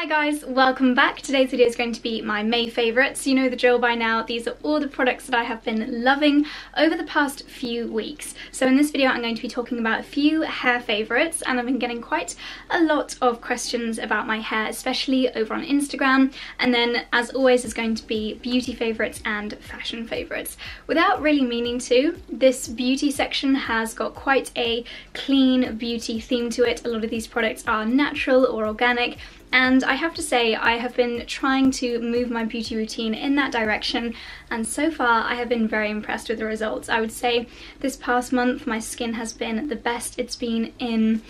Hi guys, welcome back. Today's video is going to be my May favourites. You know the drill by now, these are all the products that I have been loving over the past few weeks. So in this video I'm going to be talking about a few hair favourites, and I've been getting quite a lot of questions about my hair, especially over on Instagram. And then as always there's going to be beauty favourites and fashion favourites. Without really meaning to, this beauty section has got quite a clean beauty theme to it. A lot of these products are natural or organic. And I have to say, I have been trying to move my beauty routine in that direction, and so far I have been very impressed with the results. I would say this past month my skin has been the best it's been in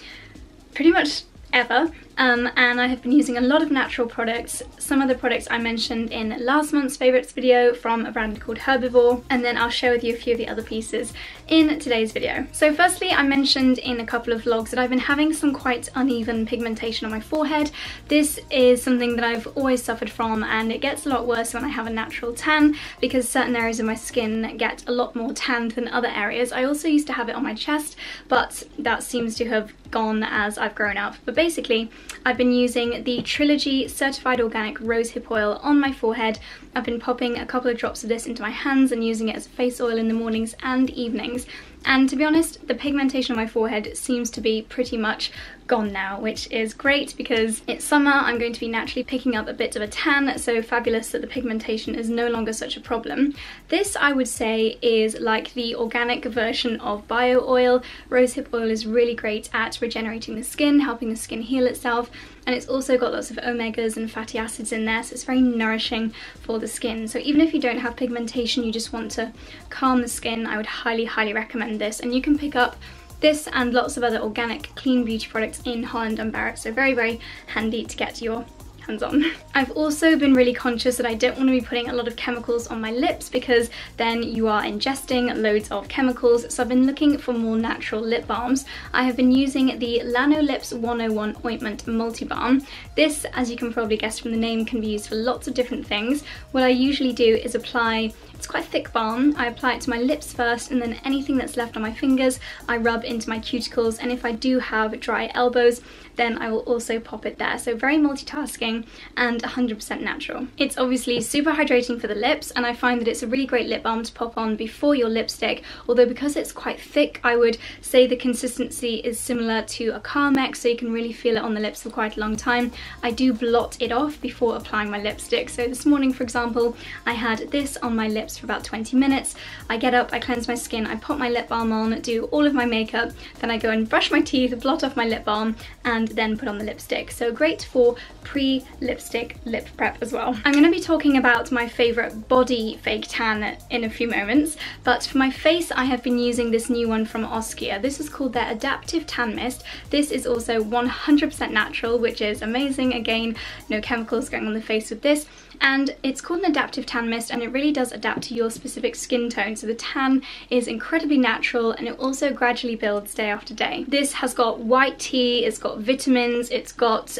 pretty much ever, and I have been using a lot of natural products. Some of the products I mentioned in last month's favourites video from a brand called Herbivore, and then I'll share with you a few of the other pieces in today's video. So firstly, I mentioned in a couple of vlogs that I've been having some quite uneven pigmentation on my forehead. This is something that I've always suffered from, and it gets a lot worse when I have a natural tan because certain areas of my skin get a lot more tanned than other areas. I also used to have it on my chest, but that seems to have gone as I've grown up. But basically, I've been using the Trilogy Certified Organic Rosehip Oil on my forehead. I've been popping a couple of drops of this into my hands and using it as a face oil in the mornings and evenings. And to be honest, the pigmentation on my forehead seems to be pretty much gone now, which is great because it's summer, I'm going to be naturally picking up a bit of a tan, so fabulous that the pigmentation is no longer such a problem. This, I would say, is like the organic version of Bio Oil. Rosehip oil is really great at regenerating the skin, helping the skin heal itself, and it's also got lots of omegas and fatty acids in there, so it's very nourishing for the skin. So even if you don't have pigmentation, you just want to calm the skin, I would highly, highly recommend this. And you can pick up this and lots of other organic clean beauty products in Holland and Barrett, so very, very handy to get your hands on. I've also been really conscious that I don't want to be putting a lot of chemicals on my lips because then you are ingesting loads of chemicals, so I've been looking for more natural lip balms. I have been using the Lanolips 101 Ointment Multibalm. This, as you can probably guess from the name, can be used for lots of different things. What I usually do is apply, it's quite a thick balm, I apply it to my lips first, and then anything that's left on my fingers I rub into my cuticles, and if I do have dry elbows then I will also pop it there. So very multitasking and 100% natural. It's obviously super hydrating for the lips, and I find that it's a really great lip balm to pop on before your lipstick, although because it's quite thick I would say the consistency is similar to a Carmex, so you can really feel it on the lips for quite a long time. I do blot it off before applying my lipstick, so this morning for example I had this on my lips for about 20 minutes. I get up, I cleanse my skin, I pop my lip balm on, do all of my makeup, then I go and brush my teeth, blot off my lip balm, and then put on the lipstick. So great for pre-lipstick lip prep as well. I'm going to be talking about my favourite body fake tan in a few moments, but for my face I have been using this new one from Oskia. This is called their Adaptive Tan Mist. This is also 100% natural, which is amazing. Again, no chemicals going on the face with this. And it's called an adaptive tan mist, and it really does adapt to your specific skin tone, so the tan is incredibly natural and it also gradually builds day after day. This has got white tea, it's got vitamins, it's got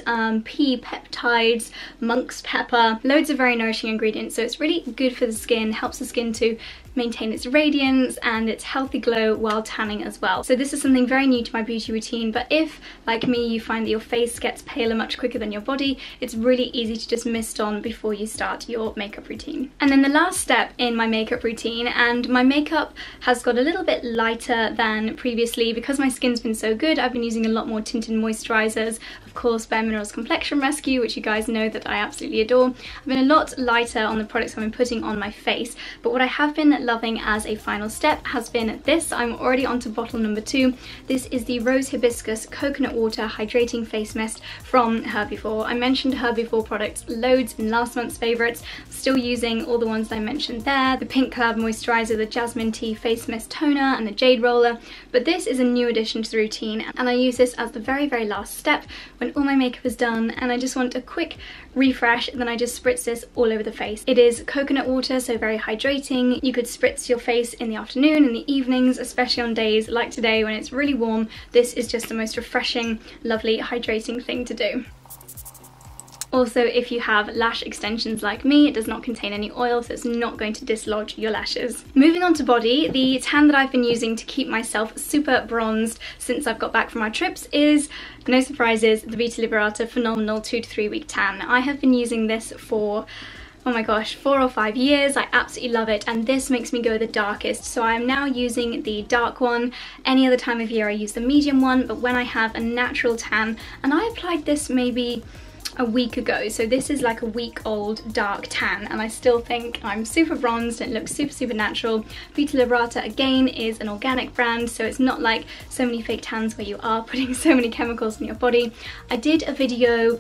pea peptides, monk's pepper, loads of very nourishing ingredients, so it's really good for the skin, helps the skin to maintain its radiance and its healthy glow while tanning as well. So this is something very new to my beauty routine, but if, like me, you find that your face gets paler much quicker than your body, it's really easy to just mist on before you start your makeup routine. And then the last step in my makeup routine, and my makeup has got a little bit lighter than previously because my skin's been so good. I've been using a lot more tinted moisturisers, of course Bare Minerals Complexion Rescue, which you guys know that I absolutely adore. I've been a lot lighter on the products I've been putting on my face, but what I have been loving as a final step has been this. I'm already onto bottle number 2. This is the Rose Hibiscus Coconut Water Hydrating Face Mist from Herbivore. I mentioned Herbivore products loads in last month's favourites, still using all the ones that I mentioned there, the Pink Cloud Moisturiser, the Jasmine Tea Face Mist Toner and the Jade Roller, but this is a new addition to the routine, and I use this as the very, very last step when all my makeup is done and I just want a quick refresh, and then I just spritz this all over the face. It is coconut water, so very hydrating. You could spritz your face in the afternoon, in the evenings, especially on days like today when it's really warm. This is just the most refreshing, lovely, hydrating thing to do. Also, if you have lash extensions like me, it does not contain any oil, so it's not going to dislodge your lashes. Moving on to body, the tan that I've been using to keep myself super bronzed since I've got back from my trips is, no surprises, the Vita Liberata Phenomenal 2 to 3 week tan. I have been using this for, oh my gosh, 4 or 5 years. I absolutely love it, and this makes me go the darkest, so I am now using the dark one. Any other time of year I use the medium one, but when I have a natural tan, and I applied this maybe a week ago, so this is like a week old dark tan, and I still think I'm super bronzed and it looks super, super natural. Vita Liberata, again, is an organic brand, so it's not like so many fake tans where you are putting so many chemicals in your body. I did a video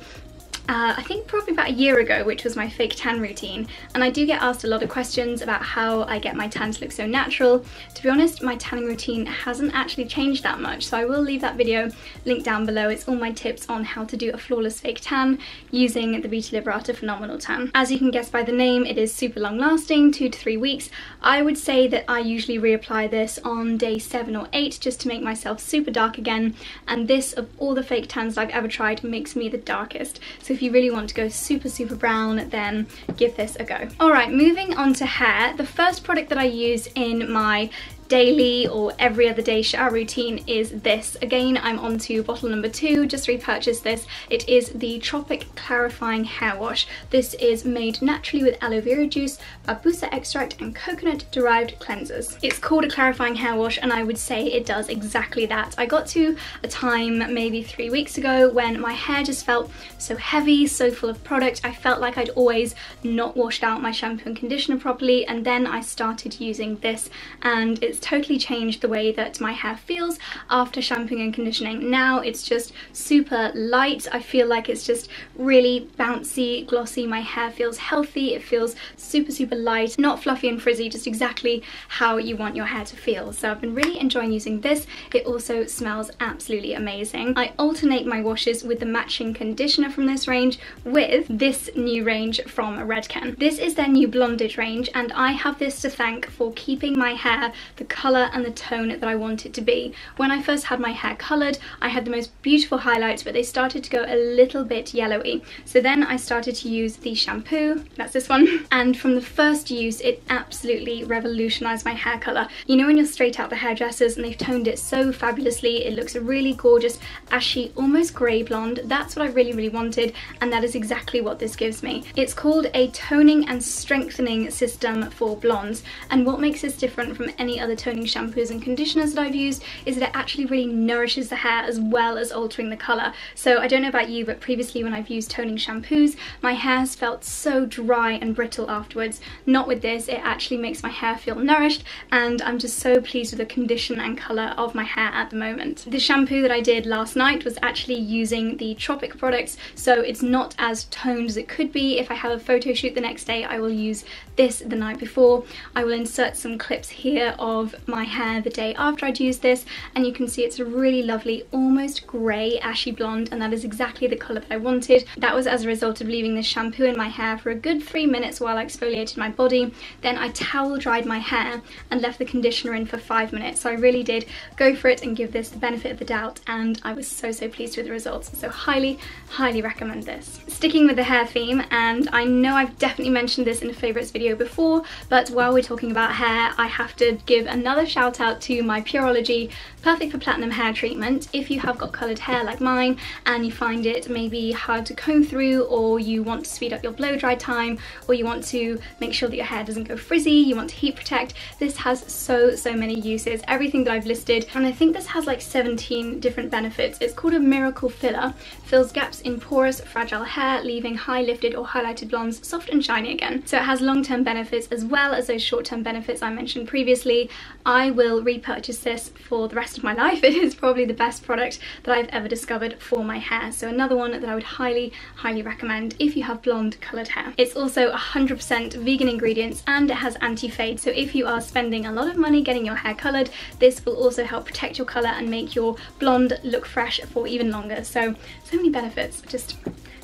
I think probably about a year ago, which was my fake tan routine, and I do get asked a lot of questions about how I get my tan to look so natural. To be honest, my tanning routine hasn't actually changed that much, so I will leave that video linked down below. It's all my tips on how to do a flawless fake tan using the Vita Liberata Phenomenal Tan. As you can guess by the name, it is super long lasting, 2 to 3 weeks. I would say that I usually reapply this on day 7 or 8 just to make myself super dark again, and this, of all the fake tans I've ever tried, makes me the darkest. So if you really want to go super, super brown, then give this a go. All right, moving on to hair. The first product that I use in my daily or every other day shower routine is this. Again, I'm on to bottle number 2, just repurchased this. It is the Tropic Clarifying Hair Wash. This is made naturally with aloe vera juice, babusa extract, and coconut derived cleansers. It's called a clarifying hair wash, and I would say it does exactly that. I got to a time maybe 3 weeks ago when my hair just felt so heavy, so full of product. I felt like I'd always not washed out my shampoo and conditioner properly, and then I started using this, and it's totally changed the way that my hair feels after shampooing and conditioning. Now it's just super light. I feel like it's just really bouncy, glossy. My hair feels healthy. It feels super, super light, not fluffy and frizzy, just exactly how you want your hair to feel. So I've been really enjoying using this. It also smells absolutely amazing. I alternate my washes with the matching conditioner from this range with this new range from Redken. This is their new Blondage range, and I have this to thank for keeping my hair the colour and the tone that I want it to be. When I first had my hair coloured, I had the most beautiful highlights, but they started to go a little bit yellowy. So then I started to use the shampoo, that's this one, and from the first use it absolutely revolutionised my hair colour. You know when you're straight out the hairdressers and they've toned it so fabulously, it looks a really gorgeous, ashy, almost grey blonde? That's what I really, really wanted, and that is exactly what this gives me. It's called a toning and strengthening system for blondes, and what makes this different from any other toning shampoos and conditioners that I've used is that it actually really nourishes the hair as well as altering the colour. So I don't know about you, but previously when I've used toning shampoos, my hair's felt so dry and brittle afterwards. Not with this, it actually makes my hair feel nourished, and I'm just so pleased with the condition and colour of my hair at the moment. The shampoo that I did last night was actually using the Tropic products, so it's not as toned as it could be. If I have a photo shoot the next day, I will use this the night before. I will insert some clips here of my hair the day after I'd used this, and you can see it's a really lovely almost grey ashy blonde, and that is exactly the colour that I wanted. That was as a result of leaving this shampoo in my hair for a good 3 minutes while I exfoliated my body, then I towel dried my hair and left the conditioner in for 5 minutes. So I really did go for it and give this the benefit of the doubt, and I was so, so pleased with the results. So highly, highly recommend this. Sticking with the hair theme, and I know I've definitely mentioned this in a favourites video before, but while we're talking about hair, I have to give another shout out to my Pureology Perfect for Platinum Hair Treatment. If you have got coloured hair like mine and you find it maybe hard to comb through, or you want to speed up your blow dry time, or you want to make sure that your hair doesn't go frizzy, you want to heat protect, this has so, so many uses, everything that I've listed, and I think this has like 17 different benefits. It's called a miracle filler, fills gaps in porous, fragile hair, leaving high lifted or highlighted blondes soft and shiny again. So it has long-term benefits as well as those short-term benefits I mentioned previously. I will repurchase this for the rest of my life. It is probably the best product that I've ever discovered for my hair, so another one that I would highly, highly recommend if you have blonde coloured hair. It's also 100% vegan ingredients, and it has anti-fade, so if you are spending a lot of money getting your hair coloured, this will also help protect your colour and make your blonde look fresh for even longer. So many benefits, just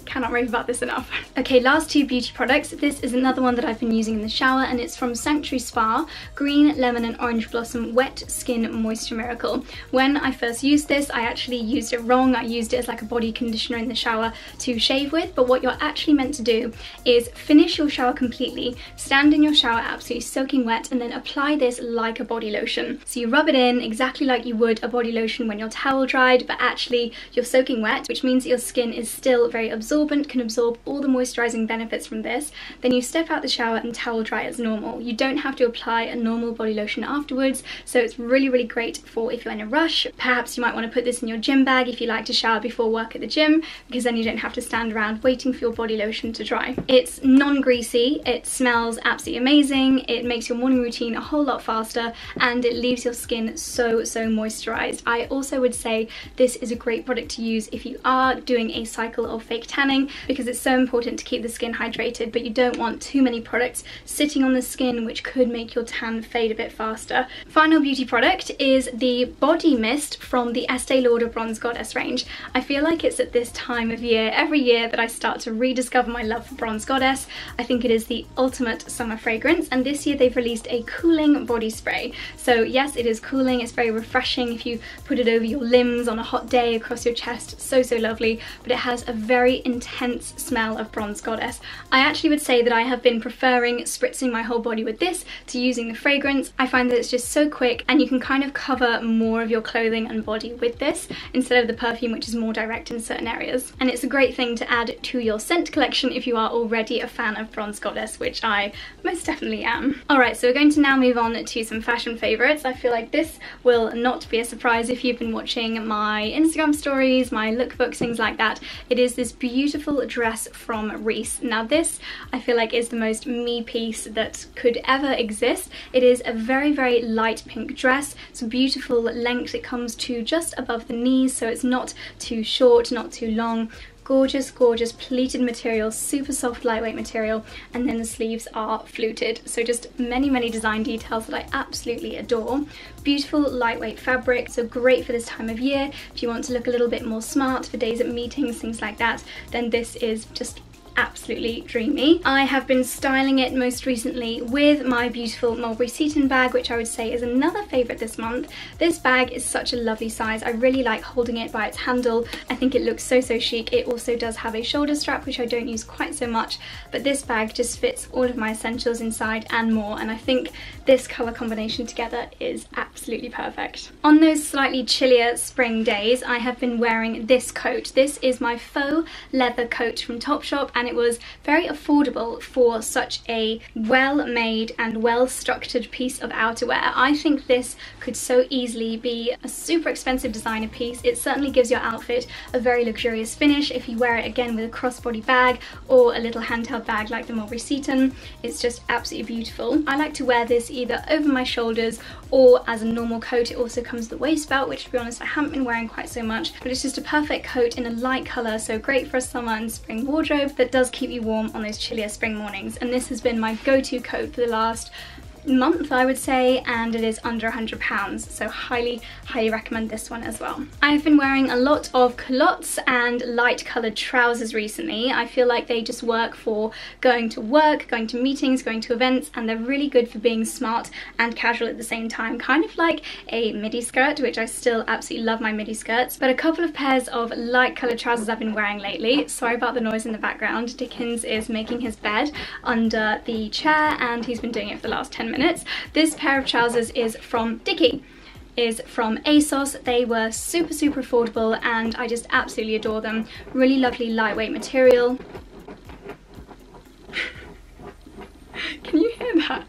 cannot rave about this enough. Okay, last two beauty products. This is another one that I've been using in the shower, and it's from Sanctuary Spa, Green Lemon and Orange Blossom Wet Skin Moisture Miracle. When I first used this, I actually used it wrong. I used it as like a body conditioner in the shower to shave with, but what you're actually meant to do is finish your shower completely, stand in your shower absolutely soaking wet, and then apply this like a body lotion. So you rub it in exactly like you would a body lotion when your towel dried, but actually you're soaking wet, which means that your skin is still very absorbent, can absorb all the moisturizing benefits from this. Then you step out the shower and towel dry as normal. You don't have to apply a normal body lotion afterwards, so it's really, really great for if you're in a rush. Perhaps you might want to put this in your gym bag if you like to shower before work at the gym, because then you don't have to stand around waiting for your body lotion to dry. It's non-greasy, it smells absolutely amazing, it makes your morning routine a whole lot faster, and it leaves your skin so moisturized. I also would say this is a great product to use if you are doing a cycle of fake tanning, because it's so important to keep the skin hydrated, but you don't want too many products sitting on the skin, which could make your tan fade a bit faster. Final beauty product is the body mist from the Estee Lauder Bronze Goddess range. I feel like it's at this time of year every year that I start to rediscover my love for Bronze Goddess. I think it is the ultimate summer fragrance, and this year they've released a cooling body spray. So yes, it is cooling, it's very refreshing if you put it over your limbs on a hot day, across your chest, so lovely, but it has a very intense smell of Bronze Goddess. I actually would say that I have been preferring spritzing my whole body with this to using the fragrance. I find that it's just so quick, and you can kind of cover more of your clothing and body with this instead of the perfume, which is more direct in certain areas. And it's a great thing to add to your scent collection if you are already a fan of Bronze Goddess, which I most definitely am. Alright, so we're going to now move on to some fashion favourites. I feel like this will not be a surprise if you've been watching my Instagram stories, my lookbooks, things like that. It is this beautiful dress from Reiss. Now this, I feel like, is the most me piece that could ever exist. It is a very light pink dress. It's a beautiful length. It comes to just above the knees, so it's not too short, not too long. Gorgeous pleated material, super soft, lightweight material, and then the sleeves are fluted. So just many design details that I absolutely adore. Beautiful lightweight fabric, so great for this time of year. If you want to look a little bit more smart for days at meetings, things like that, then this is just absolutely dreamy. I have been styling it most recently with my beautiful Mulberry Seaton bag, which I would say is another favourite this month. This bag is such a lovely size. I really like holding it by its handle. I think it looks so chic. It also does have a shoulder strap, which I don't use quite so much, but this bag just fits all of my essentials inside and more, and I think this colour combination together is absolutely perfect. On those slightly chillier spring days, I have been wearing this coat. This is my faux leather coat from Topshop, and it was very affordable for such a well-made and well-structured piece of outerwear. I think this could so easily be a super expensive designer piece. It certainly gives your outfit a very luxurious finish if you wear it again with a crossbody bag or a little handheld bag like the Mulberry Seaton. It's just absolutely beautiful. I like to wear this either over my shoulders or as a normal coat. It also comes with a waist belt, which to be honest I haven't been wearing quite so much, but it's just a perfect coat in a light colour, so great for a summer and spring wardrobe that does keep you warm on those chillier spring mornings. And this has been my go-to coat for the last month, I would say, and it is under £100, so highly recommend this one as well. I've been wearing a lot of culottes and light coloured trousers recently. I feel like they just work for going to work, going to meetings, going to events, and they're really good for being smart and casual at the same time, kind of like a midi skirt, which I still absolutely love my midi skirts. But a couple of pairs of light coloured trousers I've been wearing lately. Sorry about the noise in the background. Dickens is making his bed under the chair, and he's been doing it for the last 10 minutes. This pair of trousers is from ASOS. They were super affordable, and I just absolutely adore them. Really lovely lightweight material. Can you hear that?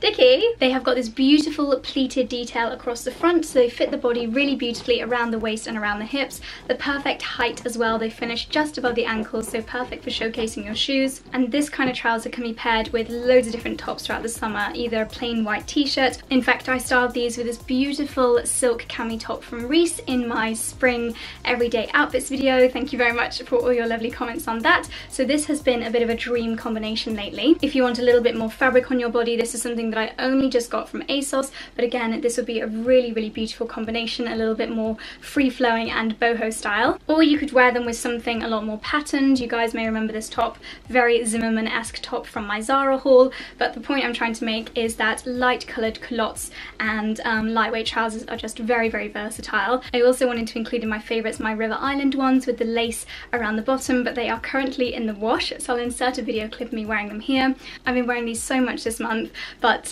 Dicky. They have got this beautiful pleated detail across the front, so they fit the body really beautifully around the waist and around the hips. The perfect height as well. They finish just above the ankles, so perfect for showcasing your shoes. And this kind of trouser can be paired with loads of different tops throughout the summer, either a plain white t-shirt. In fact, I styled these with this beautiful silk cami top from Reiss in my spring everyday outfits video. Thank you very much for all your lovely comments on that. So this has been a bit of a dream combination lately. If you want a little bit more fabric on your body, this is something that that I only just got from ASOS, but again, this would be a really, really beautiful combination, a little bit more free-flowing and boho style. Or you could wear them with something a lot more patterned. You guys may remember this top, very Zimmerman-esque top from my Zara haul, but the point I'm trying to make is that light-coloured culottes and lightweight trousers are just very, very versatile. I also wanted to include in my favourites my River Island ones with the lace around the bottom, but they are currently in the wash, so I'll insert a video clip of me wearing them here. I've been wearing these so much this month, but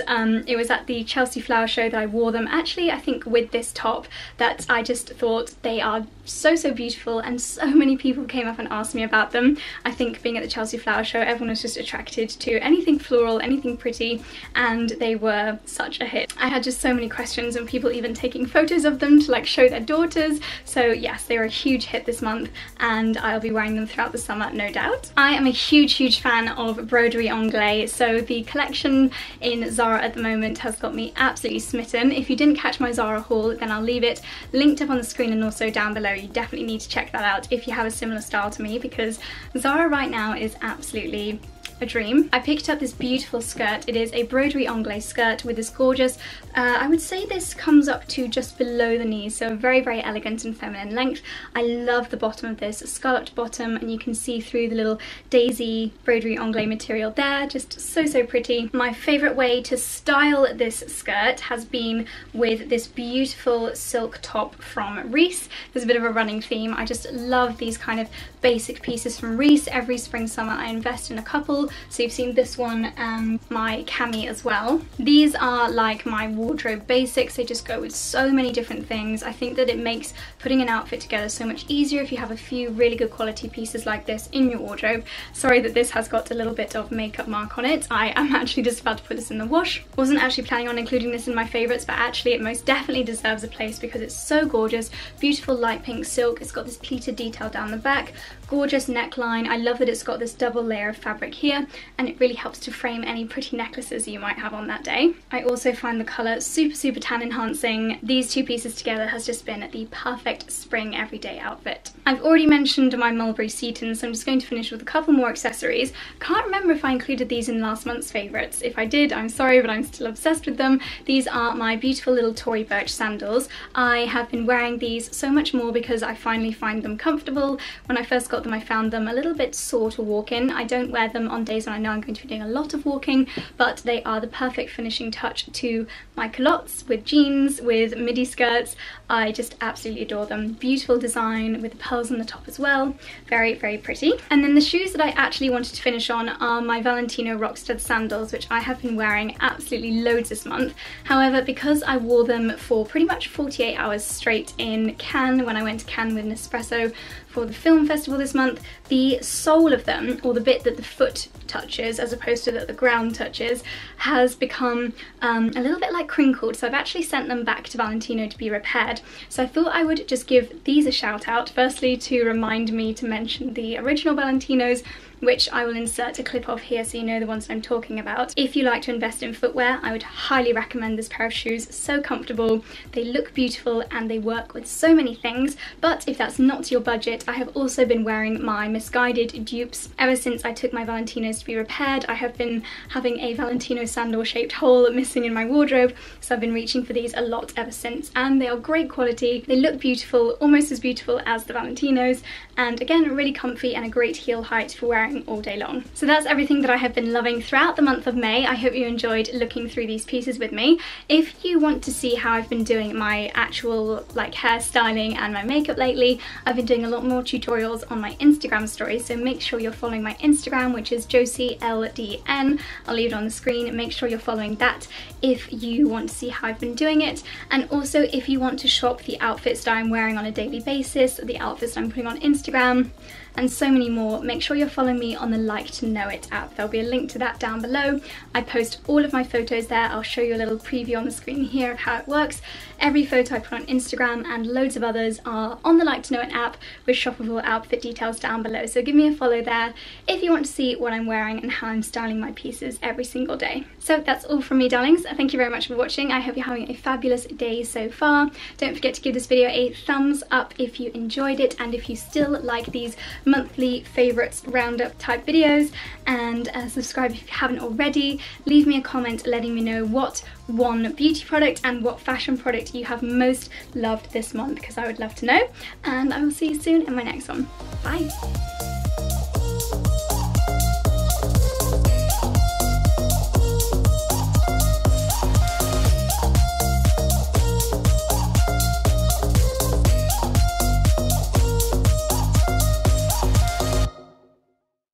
it was at the Chelsea Flower Show that I wore them, actually I think with this top, that I just thought they are so, so beautiful, and so many people came up and asked me about them. I think being at the Chelsea Flower Show, everyone was just attracted to anything floral, anything pretty, and they were such a hit. I had just so many questions, and people even taking photos of them to like show their daughters, so yes, they were a huge hit this month, and I'll be wearing them throughout the summer, no doubt. I am a huge, huge fan of broderie anglaise, so the collection in Zara at the moment has got me absolutely smitten. If you didn't catch my Zara haul, then I'll leave it linked up on the screen and also down below. You definitely need to check that out if you have a similar style to me, because Zara right now is absolutely a dream. I picked up this beautiful skirt. It is a broderie anglaise skirt with this gorgeous, I would say this comes up to just below the knees, so very, very elegant and feminine length. I love the bottom of this, scalloped bottom, and you can see through the little daisy broderie anglaise material there, just so, so pretty. My favourite way to style this skirt has been with this beautiful silk top from Reiss. There's a bit of a running theme. I just love these kind of basic pieces from Reiss. Every spring, summer I invest in a couple. So you've seen this one and my cami as well. These are like my wardrobe basics. They just go with so many different things. I think that it makes putting an outfit together so much easier if you have a few really good quality pieces like this in your wardrobe. Sorry that this has got a little bit of makeup mark on it. I am actually just about to put this in the wash. Wasn't actually planning on including this in my favourites, but actually it most definitely deserves a place because it's so gorgeous. Beautiful light pink silk. It's got this pleated detail down the back. Gorgeous neckline. I love that it's got this double layer of fabric here, and it really helps to frame any pretty necklaces you might have on that day. I also find the colour super, super tan enhancing. These two pieces together has just been the perfect spring everyday outfit. I've already mentioned my Mulberry Seaton, so I'm just going to finish with a couple more accessories. Can't remember if I included these in last month's favourites. If I did, I'm sorry, but I'm still obsessed with them. These are my beautiful little Tory Burch sandals. I have been wearing these so much more because I finally find them comfortable. When I first got them, I found them a little bit sore to walk in. I don't wear them on days when I know I'm going to be doing a lot of walking, but they are the perfect finishing touch to my culottes, with jeans, with midi skirts. I just absolutely adore them. Beautiful design with the pearls on the top as well. Very, very pretty. And then the shoes that I actually wanted to finish on are my Valentino Rockstud sandals, which I have been wearing absolutely loads this month. However, because I wore them for pretty much 48 hours straight in Cannes, when I went to Cannes with Nespresso for the film festival this month, the sole of them, or the bit that the foot touches as opposed to that the ground touches, has become a little bit like crinkled, so I've actually sent them back to Valentino to be repaired. So I thought I would just give these a shout out, firstly to remind me to mention the original Valentinos, which I will insert a clip of here so you know the ones I'm talking about. If you like to invest in footwear, I would highly recommend this pair of shoes. So comfortable, they look beautiful, and they work with so many things. But if that's not your budget, I have also been wearing my Missguided dupes. Ever since I took my Valentinos to be repaired, I have been having a Valentino sandal shaped hole missing in my wardrobe, so I've been reaching for these a lot ever since, and they are great quality. They look beautiful, almost as beautiful as the Valentinos, and again, really comfy and a great heel height for wearing all day long. So that's everything that I have been loving throughout the month of May. I hope you enjoyed looking through these pieces with me. If you want to see how I've been doing my actual like hairstyling and my makeup lately, I've been doing a lot more tutorials on my Instagram stories, so make sure you're following my Instagram, which is JosieLDN. I'll leave it on the screen. Make sure you're following that if you want to see how I've been doing it. And also if you want to shop the outfits that I'm wearing on a daily basis, the outfits that I'm putting on Instagram, and so many more, make sure you're following me on the Like to Know It app. There'll be a link to that down below. I post all of my photos there. I'll show you a little preview on the screen here of how it works. Every photo I put on Instagram and loads of others are on the Like to Know It app with shoppable outfit details down below. So give me a follow there if you want to see what I'm wearing and how I'm styling my pieces every single day. So that's all from me, darlings. Thank you very much for watching. I hope you're having a fabulous day so far. Don't forget to give this video a thumbs up if you enjoyed it, and if you still like these monthly favourites roundup type videos, and subscribe if you haven't already. Leave me a comment letting me know what one beauty product and what fashion product you have most loved this month, because I would love to know. And I will see you soon in my next one. Bye!